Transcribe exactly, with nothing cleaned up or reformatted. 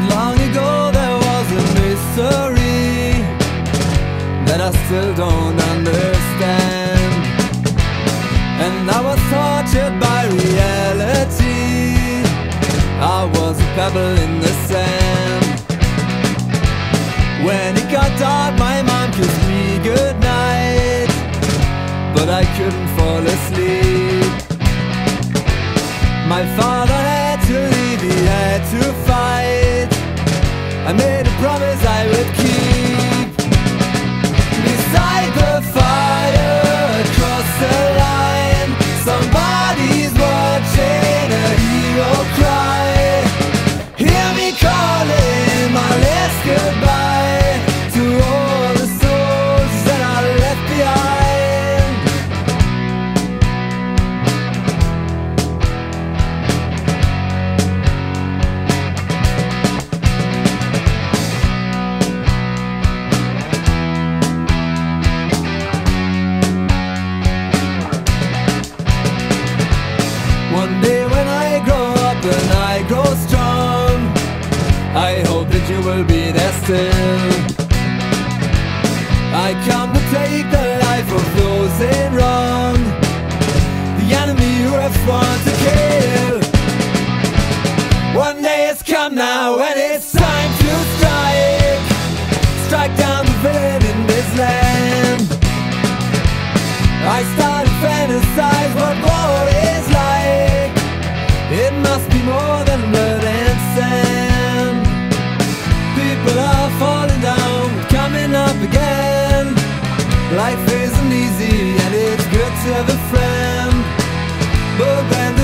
Not long ago there was a mystery that I still don't understand, and I was tortured by reality. I was a pebble in the sand. When it got dark, my mom kissed me goodnight, but I couldn't fall asleep. My father had to leave, he had to fight. I made a promise I would keep. Beside the fire, across the line, somebody's watching a hero cry. Hear me calling my last goodbye to all the souls that I left behind. One day when I grow up and I grow strong, I hope that you will be there still. I come to take the life of those in wrong, the enemy who has sworn to kill. One day it's come now and it's time to strike. Strike down the villain in this land. I start to fantasize what war is like. It must be more than blood and sand. People are falling down, coming up again. Life isn't easy and it's good to have a friend, but when